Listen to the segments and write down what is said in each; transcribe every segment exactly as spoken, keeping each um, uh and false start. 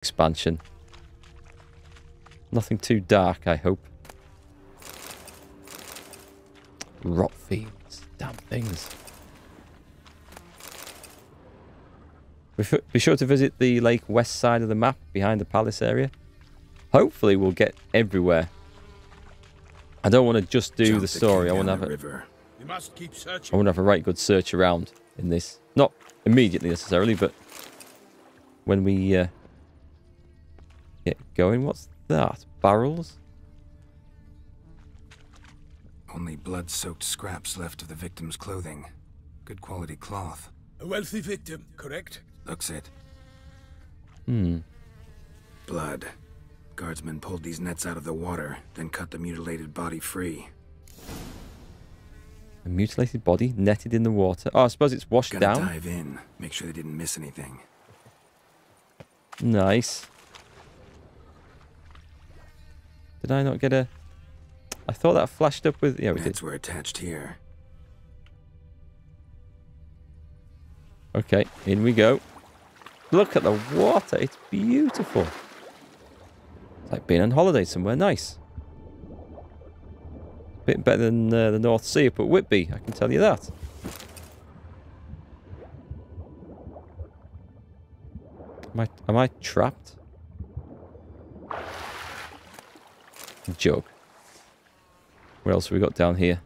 expansion. Nothing too dark, I hope. Rot fields. Damn things. Be sure to visit the lake west side of the map, behind the palace area. Hopefully we'll get everywhere. I don't want to just do Jump the story. The I want to have a, you must keep searching. I want to have a right good search around in this. Not immediately necessarily, but when we uh, get going. What's that? Barrels? Only blood-soaked scraps left of the victim's clothing. Good quality cloth. A wealthy victim, correct? Looks it. Hmm. Blood. Guardsmen pulled these nets out of the water, then cut the mutilated body free. A mutilated body netted in the water. Oh, I suppose it's washed Gotta down. Dive in. Make sure they didn't miss anything. Nice. Did I not get a... I thought that flashed up with... Yeah, we Nets did. Nets were attached here. Okay, in we go. Look at the water. It's beautiful. It's like being on holiday somewhere nice. A bit better than uh, the North Sea up at Whitby, I can tell you that. Am I, am I trapped? Joke. What else have we got down here?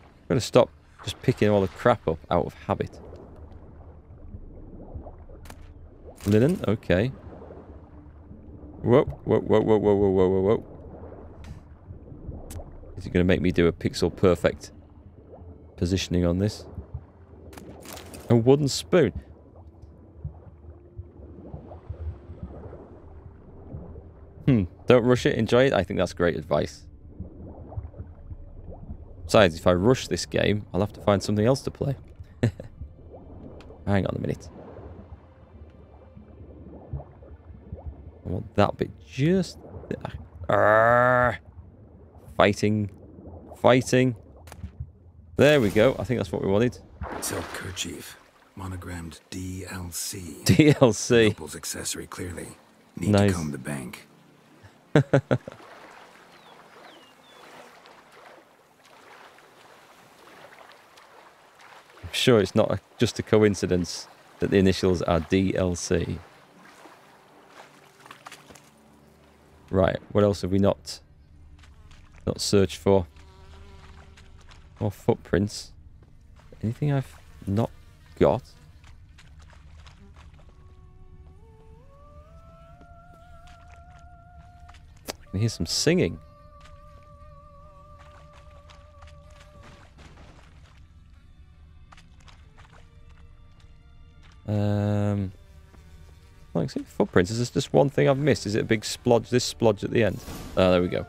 I'm going to stop just picking all the crap up out of habit. Linen? Okay. Whoa, whoa, whoa, whoa, whoa, whoa, whoa, whoa, whoa. Is it going to make me do a pixel perfect positioning on this? A wooden spoon. Hmm. Don't rush it. Enjoy it. I think that's great advice. Besides, if I rush this game, I'll have to find something else to play. Hang on a minute. I want that bit just... Arrgh. Fighting. Fighting. There we go. I think that's what we wanted. Silk kerchief. Monogrammed D L C. D L C. Noble's accessory, clearly. Need nice. To comb the bank. I'm sure it's not a, just a coincidence that the initials are D L C. Right, what else have we not not searched for? More footprints. Anything I've not got? Hear some singing. Um, like see footprints. Is this just one thing I've missed? Is it a big splodge? This splodge at the end. Ah, uh, there we go.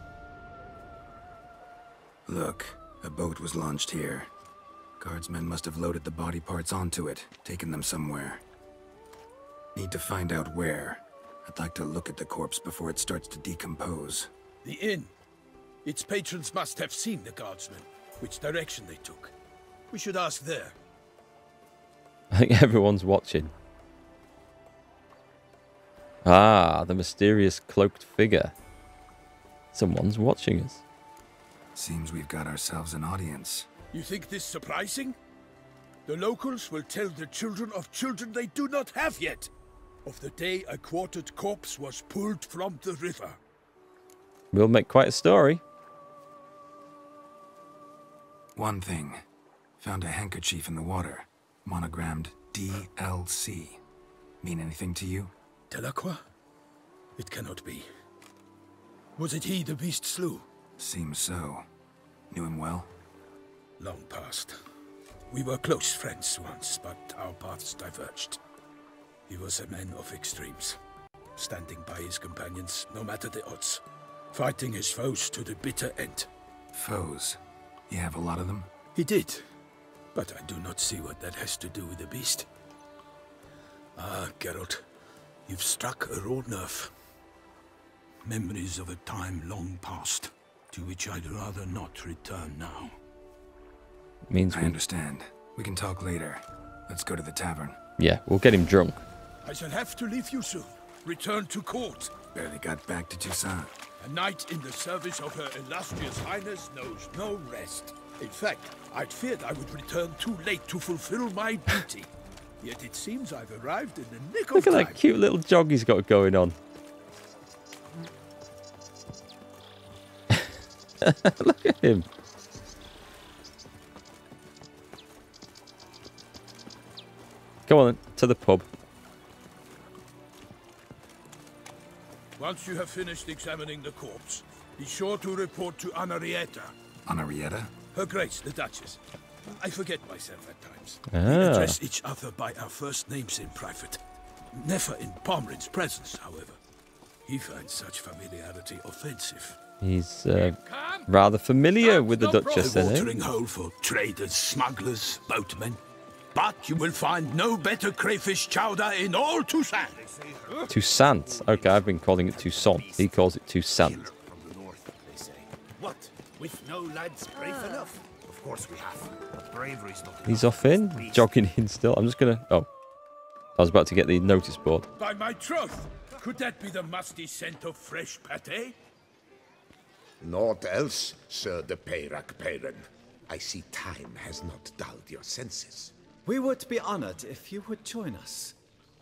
Look, a boat was launched here. Guardsmen must have loaded the body parts onto it, taken them somewhere. Need to find out where. I'd like to look at the corpse before it starts to decompose. The inn. Its patrons must have seen the guardsmen, which direction they took. We should ask there. I think everyone's watching. Ah, the mysterious cloaked figure. Someone's watching us. Seems we've got ourselves an audience. You think this surprising? The locals will tell the children of children they do not have yet. Of the day a quartered corpse was pulled from the river. We'll make quite a story. One thing. Found a handkerchief in the water. Monogrammed D L C. Mean anything to you? Delacroix? It cannot be. Was it he the beast slew? Seems so. Knew him well? Long past. We were close friends once, but our paths diverged. He was a man of extremes, standing by his companions, no matter the odds, fighting his foes to the bitter end. Foes? You have a lot of them? He did, but I do not see what that has to do with the beast. Ah, Geralt, you've struck a raw nerve. Memories of a time long past, to which I'd rather not return now. Means I understand. We can talk later. Let's go to the tavern. Yeah, we'll get him drunk. I shall have to leave you soon. Return to court. Barely got back to Toussaint. A knight in the service of her illustrious highness knows no rest. In fact, I'd feared I would return too late to fulfill my duty. Yet it seems I've arrived in the nick of time. Look at that cute little jog he's got going on. Look at him. Come on then, to the pub. Once you have finished examining the corpse, be sure to report to Anarietta. Anarietta? Her Grace, the Duchess. I forget myself at times. Ah. We address each other by our first names in private. Never in Pomeran's presence, however. He finds such familiarity offensive. He's uh, rather familiar with the Duchess, then. A watering hole for traders, smugglers, boatmen. But you will find no better crayfish chowder in all Toussaint. Toussaint. Okay, I've been calling it Toussaint. He calls it Toussaint. He's off in, jogging in still. I'm just gonna. Oh, I was about to get the notice board. By my troth, could that be the musty scent of fresh pate? Naught else, Sir de Peyrac Peron. I see time has not dulled your senses. We would be honoured if you would join us.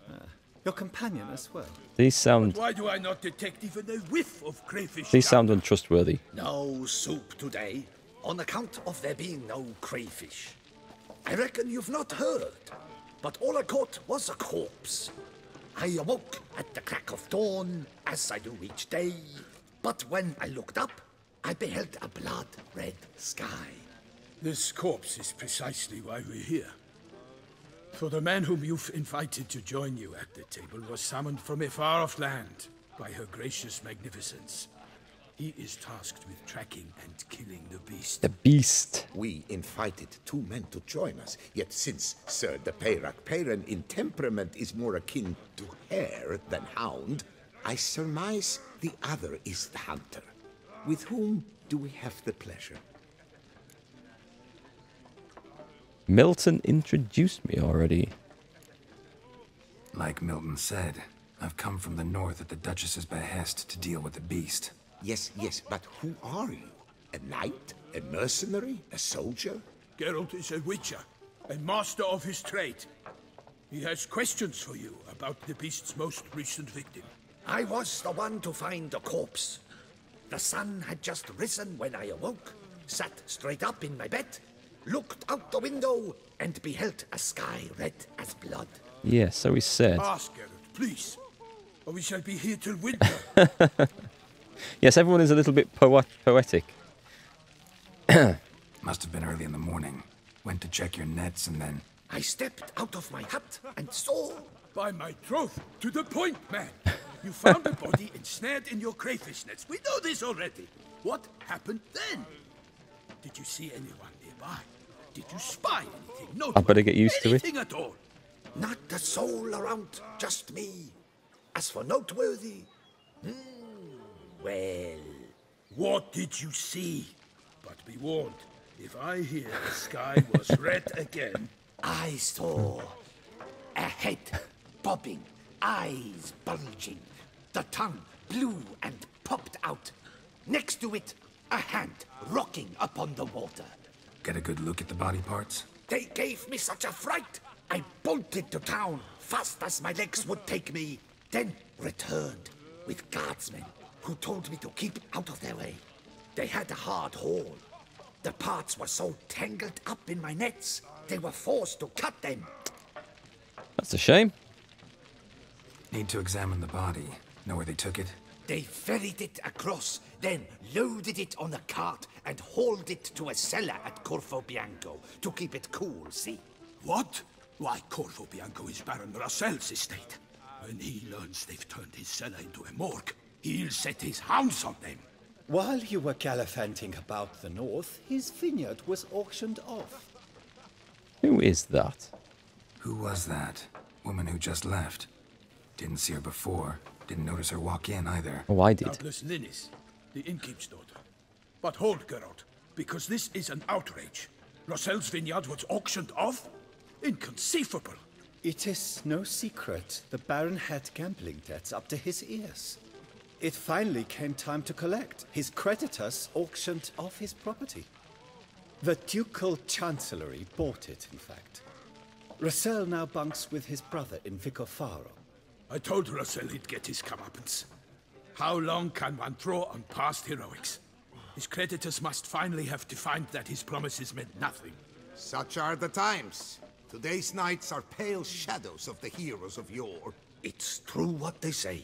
Uh, your companion as well. These sound... But why do I not detect even a whiff of crayfish? These sound untrustworthy. No soup today, on account of there being no crayfish. I reckon you've not heard, but all I caught was a corpse. I awoke at the crack of dawn, as I do each day, but when I looked up, I beheld a blood-red sky. This corpse is precisely why we're here. For the man whom you've invited to join you at the table was summoned from a far-off land by her gracious magnificence. He is tasked with tracking and killing the beast. The beast. We invited two men to join us, yet since Sir de Peyrac Peron in temperament is more akin to hare than hound, I surmise the other is the hunter. With whom do we have the pleasure? Milton introduced me already. Like Milton said, I've come from the north at the Duchess's behest to deal with the beast. Yes, yes, but who are you? A knight? A mercenary? A soldier? Geralt is a witcher, a master of his trade. He has questions for you about the beast's most recent victim. I was the one to find the corpse. The sun had just risen when I awoke, sat straight up in my bed, looked out the window and beheld a sky red as blood. Yes, yeah, so he said. Ask Geralt, please, or we shall be here till winter. Yes, everyone is a little bit po poetic. Must have been early in the morning. Went to check your nets and then... I stepped out of my hut and saw... By my troth, to the point, man. You found a body ensnared in your crayfish nets. We know this already. What happened then? Did you see anyone nearby? Did you spy anything? No, I better get used to it. Anything at all. Not a soul around, just me. As for noteworthy, hmm, well, what did you see? But be warned, if I hear the sky was red again, I saw a head bobbing, eyes bulging, the tongue blew and popped out. Next to it, a hand rocking upon the water. Get a good look at the body parts? They gave me such a fright! I bolted to town, fast as my legs would take me, then returned with guardsmen who told me to keep out of their way. They had a hard haul. The parts were so tangled up in my nets, they were forced to cut them. That's a shame. Need to examine the body. Know where they took it? They ferried it across, then loaded it on a cart and hauled it to a cellar at Corvo Bianco to keep it cool, see? What? Why, Corvo Bianco is Baron Rossel's estate. When he learns they've turned his cellar into a morgue, he'll set his hounds on them. While you were gallivanting about the north, his vineyard was auctioned off. Who is that? Who was that? Woman who just left. Didn't see her before. Didn't notice her walk in either. Oh, I did. Douglas Linis, the innkeep's daughter. But hold, Geralt, because this is an outrage. Rossel's vineyard was auctioned off? Inconceivable. It is no secret the Baron had gambling debts up to his ears. It finally came time to collect. His creditors auctioned off his property. The Ducal Chancellery bought it, in fact. Rossel now bunks with his brother in Vicovaro. I told Rossel he'd get his comeuppance. How long can one throw on past heroics? His creditors must finally have defined that his promises meant nothing. Such are the times. Today's knights are pale shadows of the heroes of yore. It's true what they say.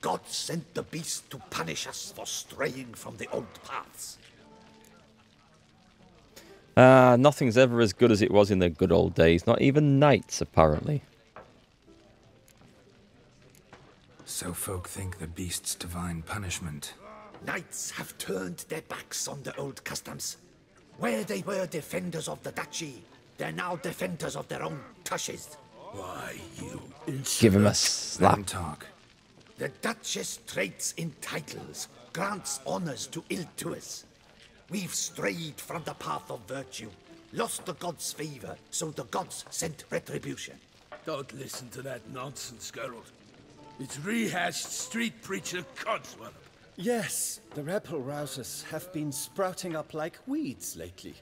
God sent the beast to punish us for straying from the old paths. Ah, uh, nothing's ever as good as it was in the good old days. Not even knights, apparently. So folk think the beast's divine punishment. Knights have turned their backs on the old customs. Where they were defenders of the duchy, they're now defenders of their own tushes. Why, you insolent... Give him a slap. Talk. The Duchess traits in titles, grants honors to ill to us. We've strayed from the path of virtue, lost the gods' favor, so the gods sent retribution. Don't listen to that nonsense, Geralt. It's rehashed street preacher Codswell. Yes, the rebel rousers have been sprouting up like weeds lately,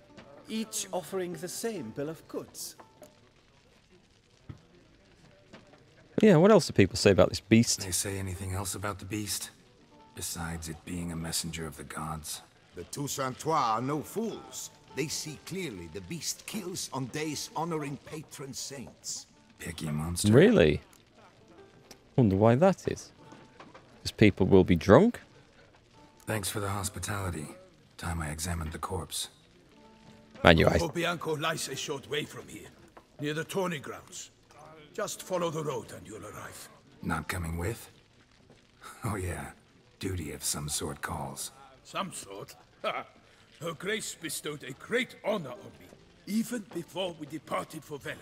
each offering the same bill of goods. Yeah, what else do people say about this beast? They say anything else about the beast, besides it being a messenger of the gods. The Toussaintois are no fools. They see clearly the beast kills on days honoring patron saints. Picky monster. Really? Wonder why that is. Because people will be drunk? Thanks for the hospitality. Time I examined the corpse. Man, you eyes. Bianco lies a short way from here, near the tourney grounds. Just follow the road and you'll arrive. Not coming with? Oh yeah, duty of some sort calls. Some sort? Ha! Her Grace bestowed a great honor on me, even before we departed for Velen.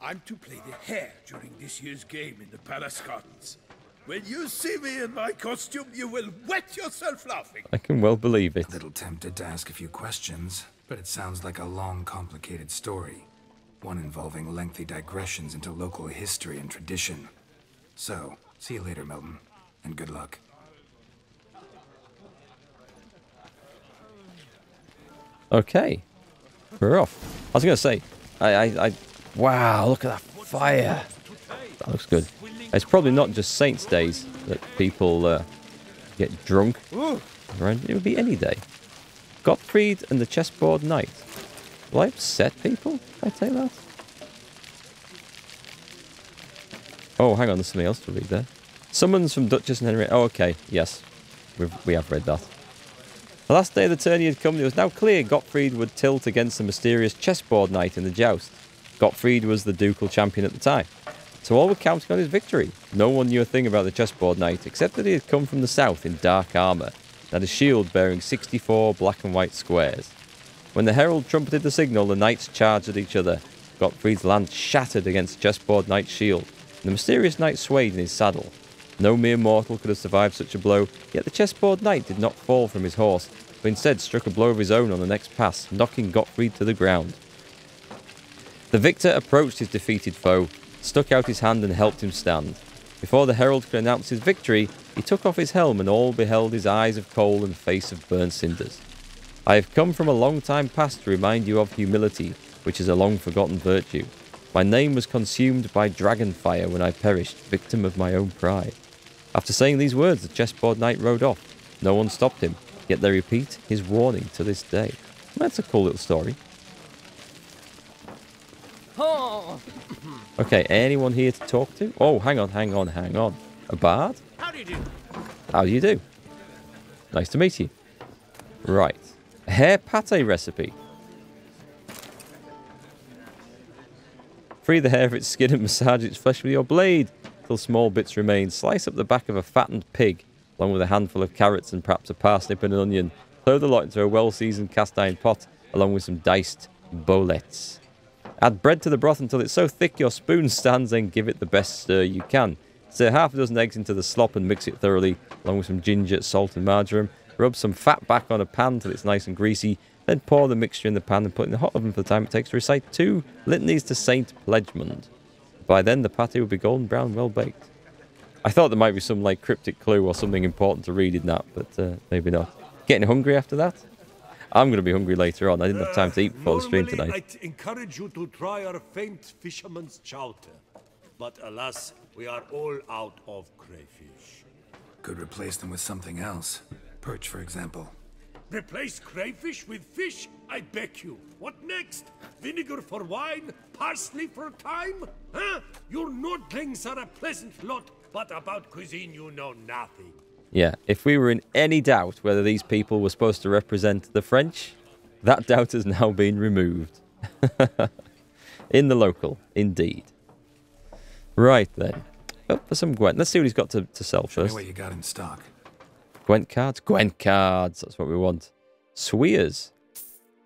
I'm to play the hare during this year's game in the palace gardens. When you see me in my costume, you will wet yourself laughing. I can well believe it. A little tempted to ask a few questions, but it sounds like a long, complicated story. One involving lengthy digressions into local history and tradition. So, see you later, Milton, and good luck. Okay, we're off. I was going to say, I, I, I, wow, look at that fire. That looks good. It's probably not just Saints' days that people uh, get drunk. Right? It would be any day. Gottfried and the Chessboard Knight. Will I upset people? I take that. Oh, hang on, there's something else to read there. Summons from Duchess and Henrietta. Oh, okay, yes, We've, we have read that. The last day of the tourney had come, it was now clear Gottfried would tilt against the mysterious Chessboard Knight in the joust. Gottfried was the ducal champion at the time, so all were counting on his victory. No one knew a thing about the Chessboard Knight, except that he had come from the south in dark armour, and had a shield bearing sixty-four black and white squares. When the herald trumpeted the signal, the knights charged at each other. Gottfried's lance shattered against the Chessboard Knight's shield, and the mysterious knight swayed in his saddle. No mere mortal could have survived such a blow, yet the Chessboard Knight did not fall from his horse, but instead struck a blow of his own on the next pass, knocking Gottfried to the ground. The victor approached his defeated foe, stuck out his hand and helped him stand. Before the herald could announce his victory, he took off his helm and all beheld his eyes of coal and face of burned cinders. I have come from a long time past to remind you of humility, which is a long forgotten virtue. My name was consumed by dragon fire when I perished, victim of my own pride. After saying these words, the Chessboard Knight rode off. No one stopped him, yet they repeat his warning to this day. That's a cool little story. Okay, anyone here to talk to? Oh, hang on, hang on, hang on. A bard? How do you do? How do you do? Nice to meet you. Right. A hare pate recipe. Free the hair of its skin and massage its flesh with your blade till small bits remain. Slice up the back of a fattened pig, along with a handful of carrots and perhaps a parsnip and an onion. Throw the lot into a well-seasoned cast-iron pot, along with some diced bolets. Add bread to the broth until it's so thick your spoon stands, then give it the best stir you can. Stir half a dozen eggs into the slop and mix it thoroughly, along with some ginger, salt and marjoram. Rub some fat back on a pan till it's nice and greasy. Then pour the mixture in the pan and put in the hot oven for the time it takes to recite two litanies to Saint Plegmund. By then, the patty would be golden brown, well baked. I thought there might be some like cryptic clue or something important to read in that, but uh, maybe not. Getting hungry after that? I'm going to be hungry later on. I didn't have time to eat before the stream tonight. I'd encourage you to try our faint fisherman's chowder, but alas, we are all out of crayfish. Could replace them with something else. Perch, for example. Replace crayfish with fish? I beg you. What next? Vinegar for wine? Parsley for thyme? Huh? Your Nordlings are a pleasant lot, but about cuisine you know nothing. Yeah, if we were in any doubt whether these people were supposed to represent the French, that doubt has now been removed. In the local, indeed. Right then. Up for some Gwent. Let's see what he's got to, to sell first. Show me what you got in stock. Gwent cards? Gwent cards! That's what we want. Swears.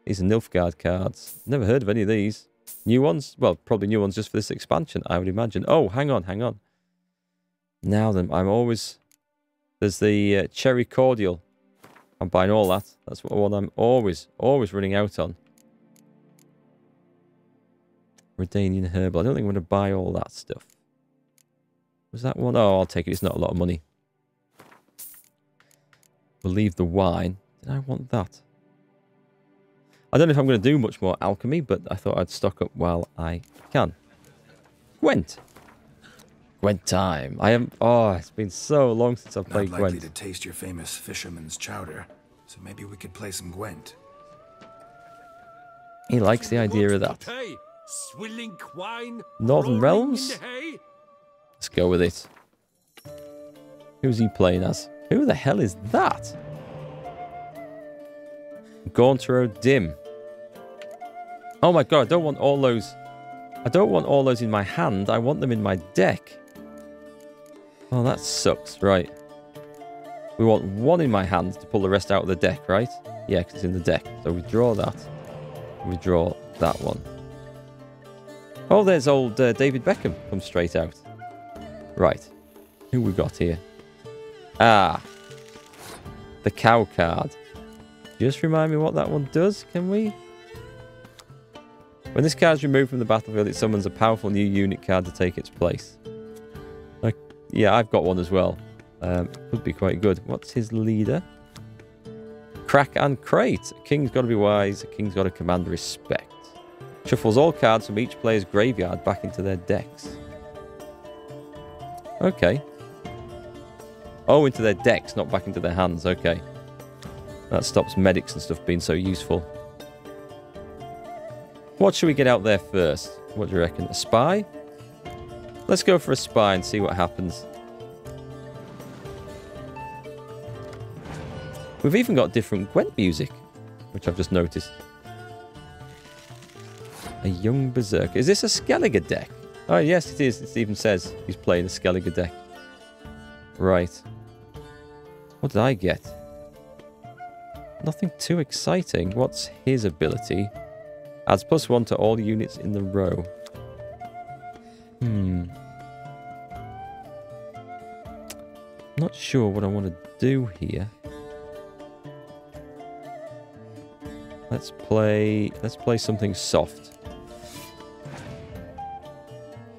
These are Nilfgaard cards. Never heard of any of these. New ones? Well, probably new ones just for this expansion, I would imagine. Oh, hang on, hang on. Now then, I'm always... There's the uh, cherry cordial. I'm buying all that. That's what one I'm always, always running out on. Redanian herbal. I don't think I'm going to buy all that stuff. Was that one? Oh, I'll take it. It's not a lot of money. We'll leave the wine. Did I want that? I don't know if I'm going to do much more alchemy, but I thought I'd stock up while I can. Gwent. Gwent time. I am. Oh, it's been so long since I've played Gwent. Not likely to taste your famous fisherman's chowder, so maybe we could play some Gwent. He likes the idea of that. Northern Realms? Let's go with it. Who's he playing as? Who the hell is that? Gaunter O'Dimm. Oh my god, I don't want all those... I don't want all those in my hand. I want them in my deck. Oh, that sucks. Right. We want one in my hand to pull the rest out of the deck, right? Yeah, because it's in the deck. So we draw that. We draw that one. Oh, there's old uh, David Beckham. Comes straight out. Right. Who we got here? Ah. The cow card. Just remind me what that one does, can we? When this card is removed from the battlefield, it summons a powerful new unit card to take its place. Like, yeah, I've got one as well. Um, would be quite good. What's his leader? Crack and crate. A king's got to be wise. A king's got to command respect. Shuffles all cards from each player's graveyard back into their decks. Okay. Oh, into their decks, not back into their hands. Okay. That stops medics and stuff being so useful. What should we get out there first? What do you reckon? A spy? Let's go for a spy and see what happens. We've even got different Gwent music, which I've just noticed. A young berserker. Is this a Skellige deck? Oh, yes, it is. It even says he's playing a Skellige deck. Right. What did I get? Nothing too exciting. What's his ability? Adds plus one to all units in the row. Hmm. Not sure what I want to do here. Let's play... Let's play something soft.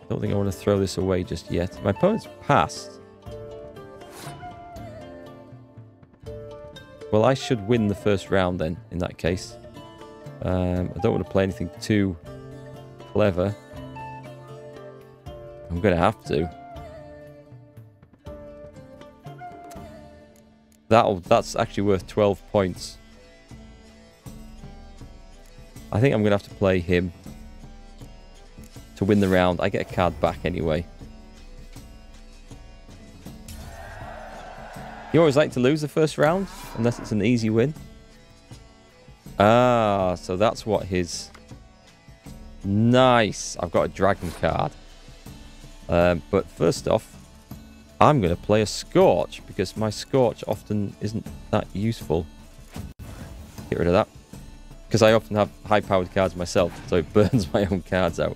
Don't think I want to throw this away just yet. My opponent's passed. Well, I should win the first round then, in that case. Um, I don't want to play anything too clever. I'm going to have to. That'll, that's actually worth twelve points. I think I'm going to have to play him to win the round. I get a card back anyway. You always like to lose the first round, unless it's an easy win. Ah, so that's what his... Nice! I've got a dragon card. Um, but first off, I'm going to play a Scorch, because my Scorch often isn't that useful. Get rid of that. Because I often have high-powered cards myself, so it burns my own cards out.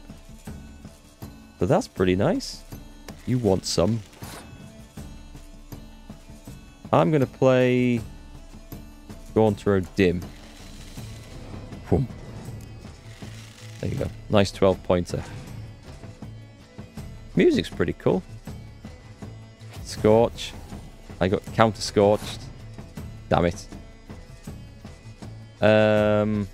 But that's pretty nice. You want some. I'm going to play... Gaunter O'Dimm. Whoom. There you go. Nice twelve pointer. Music's pretty cool. Scorch. I got counter scorched. Damn it. Um,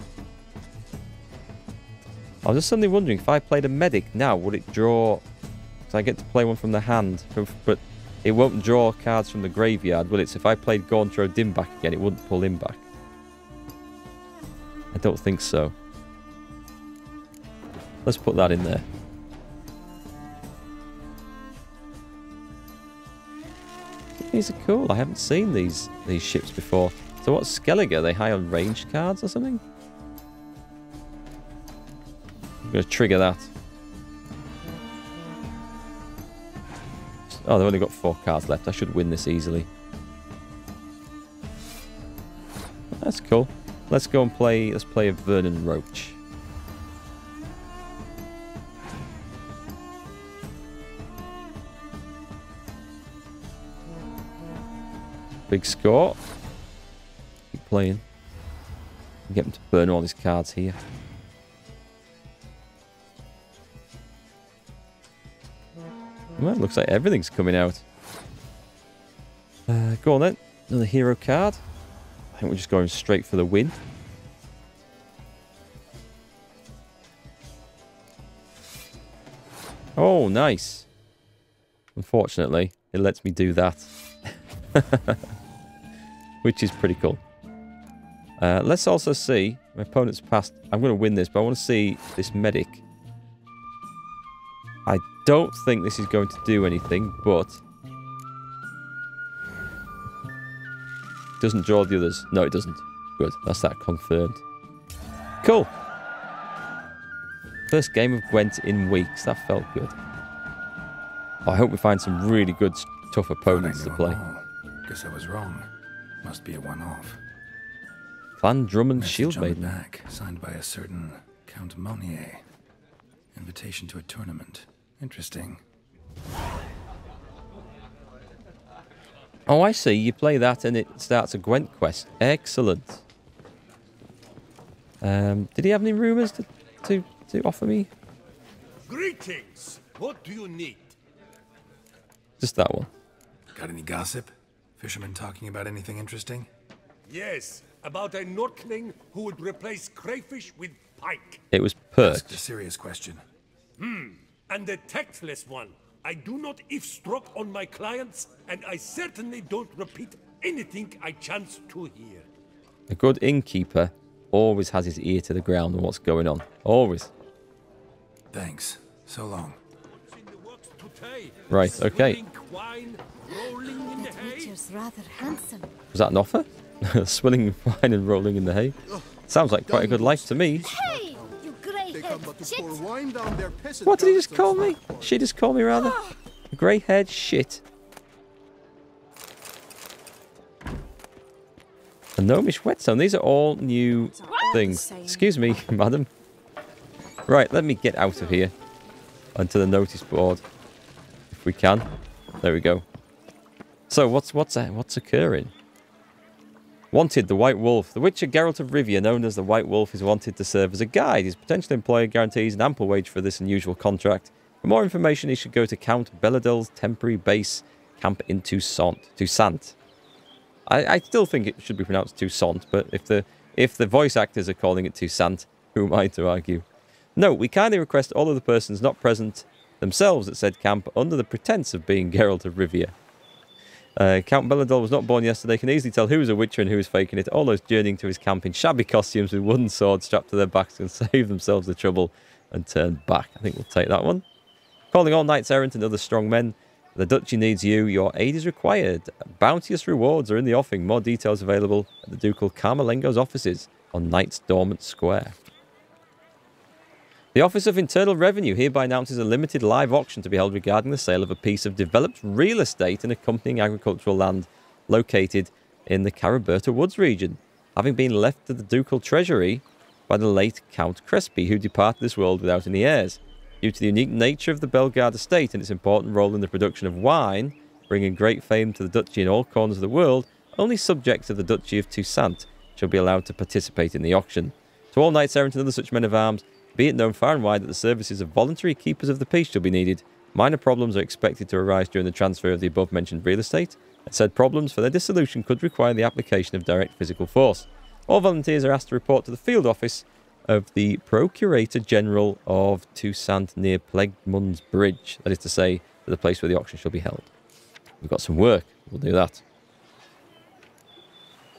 I was just suddenly wondering if I played a medic now, would it draw? Because I get to play one from the hand, but it won't draw cards from the graveyard, will it? So if I played Gaunter O'Dimm back again, it wouldn't pull him back. I don't think so. Let's put that in there. These are cool. I haven't seen these these ships before. So what's Skellige? Are they high on ranged cards or something? I'm going to trigger that. Oh, they've only got four cards left. I should win this easily. That's cool. Let's go and play... Let's play a Vernon Roach. Big score. Keep playing. Get him to burn all his cards here. Well, looks like everything's coming out. Uh, go on then. Another hero card. I think we're just going straight for the win. Oh, nice. Unfortunately, it lets me do that. Which is pretty cool. Uh, let's also see. My opponent's passed. I'm going to win this, but I want to see this medic. I don't think this is going to do anything, but... It doesn't draw the others. No, it doesn't. Good. That's that confirmed. Cool. First game of Gwent in weeks. That felt good. Oh, I hope we find some really good, tough opponents to play. Guess I was wrong. Must be a one-off. Clan Drummond Shield Maiden. Back, signed by a certain Count Monnier. Invitation to a tournament. Interesting. Oh, I see. You play that and it starts a Gwent quest. Excellent. Um, did he have any rumours to, to, to offer me? Greetings. What do you need? Just that one. Got any gossip? Fishermen talking about anything interesting? Yes, about a Nortling who would replace crayfish with pike. It was perch. That's a serious question. Hmm, and a tactless one. I do not eavesdrop on my clients, and I certainly don't repeat anything I chance to hear. A good innkeeper always has his ear to the ground on what's going on. Always. Thanks. So long. Right, okay. Was that an offer? Swilling wine and rolling in the hay? Sounds like quite a good life to me. Hey, you grey-headed shit! What did he just call me? She just called me, rather. Oh. Grey-haired shit. A gnomish whetstone. These are all new what? things. Excuse me, madam. Right, let me get out of here. Onto the notice board. If we can. There we go. So what's what's what's occurring? Wanted, the White Wolf. The Witcher Geralt of Rivia, known as the White Wolf, is wanted to serve as a guide. His potential employer guarantees an ample wage for this unusual contract. For more information, he should go to Count Belladel's temporary base camp in Toussaint. Toussaint. I, I still think it should be pronounced Toussaint, but if the if the voice actors are calling it Toussaint, who am I to argue? No, we kindly request all of the persons not present themselves at said camp under the pretense of being Geralt of Rivia. Uh, Count Belladel was not born yesterday. Can easily tell who is a witcher and who is faking it. All those journeying to his camp in shabby costumes with wooden swords strapped to their backs can save themselves the trouble and turn back. I think we'll take that one. Calling all knights errant and other strong men. The duchy needs you. Your aid is required. Bounteous rewards are in the offing. More details available at the Ducal Carmelengo's offices on Knights Dormant Square. The Office of Internal Revenue hereby announces a limited live auction to be held regarding the sale of a piece of developed real estate and accompanying agricultural land located in the Caraberta Woods region, having been left to the Ducal Treasury by the late Count Crespi, who departed this world without any heirs. Due to the unique nature of the Belgarde estate and its important role in the production of wine, bringing great fame to the duchy in all corners of the world, only subjects of the Duchy of Toussaint shall be allowed to participate in the auction. To all knights errant and other such men of arms, be it known far and wide that the services of voluntary keepers of the peace shall be needed. Minor problems are expected to arise during the transfer of the above-mentioned real estate, and said problems for their dissolution could require the application of direct physical force. All volunteers are asked to report to the field office of the Procurator General of Toussaint near Plegmund's Bridge, that is to say, to the place where the auction shall be held. We've got some work, we'll do that.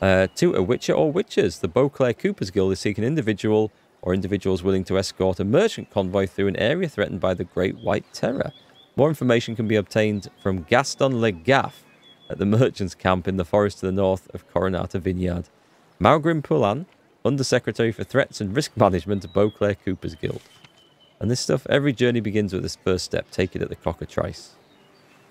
Uh, to a witcher or witches, the Beauclair Cooper's Guild is seeking an individual or individuals willing to escort a merchant convoy through an area threatened by the Great White Terror. More information can be obtained from Gaston Le Gaff at the merchant's camp in the forest to the north of Coronata Vineyard. Malgrim Pullan, Undersecretary for Threats and Risk Management at Beauclair Cooper's Guild. And this stuff, every journey begins with this first step, take it at the Cockatrice.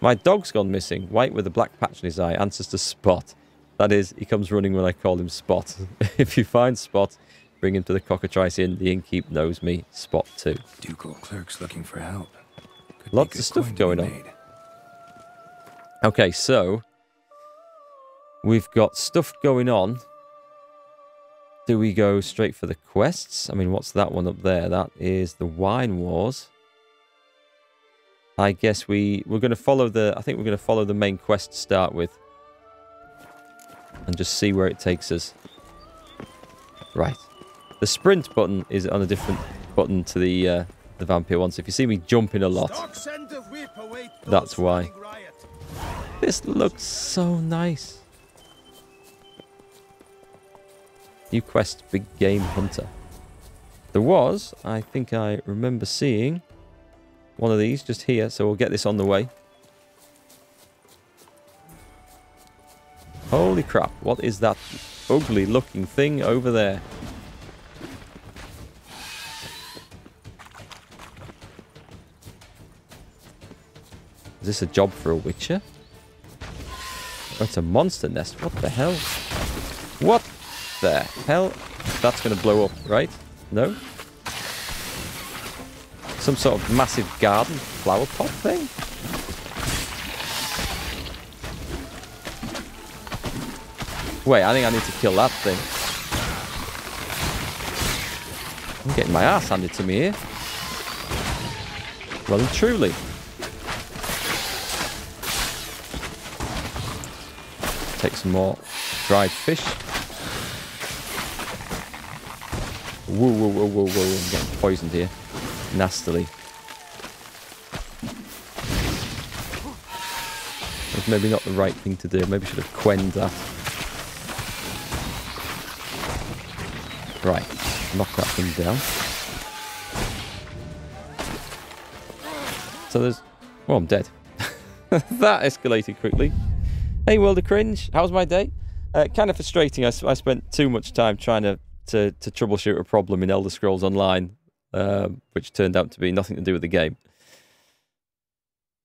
My dog's gone missing, white with a black patch in his eye, answers to Spot. That is, he comes running when I call him Spot. If you find Spot, bring him to the Cockatrice Inn. The innkeep knows me, Spot too. Ducal clerks looking for help. Could Lots of stuff going on. Okay, so we've got stuff going on. Do we go straight for the quests? I mean, what's that one up there? That is the Wine Wars. I guess we, we're going to follow the... I think we're going to follow the main quest to start with. And just see where it takes us. Right. The sprint button is on a different button to the uh, the vampire one. So if you see me jumping a lot, that's why. This looks so nice. New quest, Big Game Hunter. There was, I think I remember seeing one of these just here, so we'll get this on the way. Holy crap, what is that ugly looking thing over there? Is this a job for a witcher? Oh, it's a monster nest. What the hell? What? There. Hell, that's going to blow up, right? No? Some sort of massive garden flower pot thing? Wait, I think I need to kill that thing. I'm getting my ass handed to me here. Well and truly. Take some more dried fish. Whoa, whoa, whoa, whoa, whoa, I'm getting poisoned here. Nastily. That's maybe not the right thing to do. Maybe I should have quenned that. Right. Knock that thing down. So there's... Well, I'm dead. That escalated quickly. Hey, World of Cringe. How's my day? Uh, kind of frustrating. I, I spent too much time trying to To, to troubleshoot a problem in Elder Scrolls Online, uh, which turned out to be nothing to do with the game.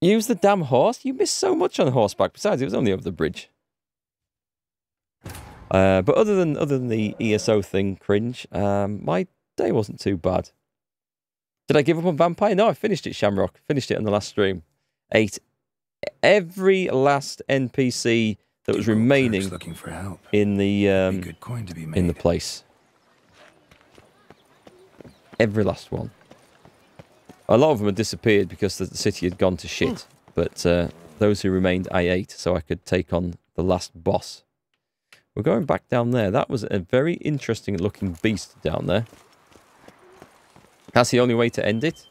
Use the damn horse? You missed so much on horseback. Besides, it was only over the bridge. Uh, but other than other than the E S O thing, cringe, um, my day wasn't too bad. Did I give up on Vampire? No, I finished it, Shamrock. Finished it on the last stream. Ate every last N P C that was remaining looking for help in the um, good coin to be made. In the place. Every last one. A lot of them had disappeared because the city had gone to shit. But uh, those who remained, I ate, so I could take on the last boss. We're going back down there. That was a very interesting looking beast down there. That's the only way to end it.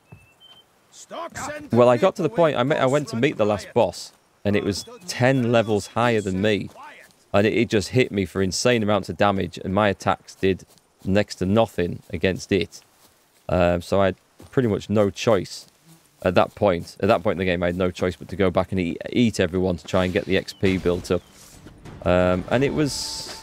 Well, I got to the point, I, met, I went to meet the last boss, and it was ten levels higher than me. And it, it just hit me for insane amounts of damage, and my attacks did next to nothing against it. Um, so I had pretty much no choice at that point. At that point in the game, I had no choice but to go back and eat, eat everyone to try and get the X P built up. Um, and it was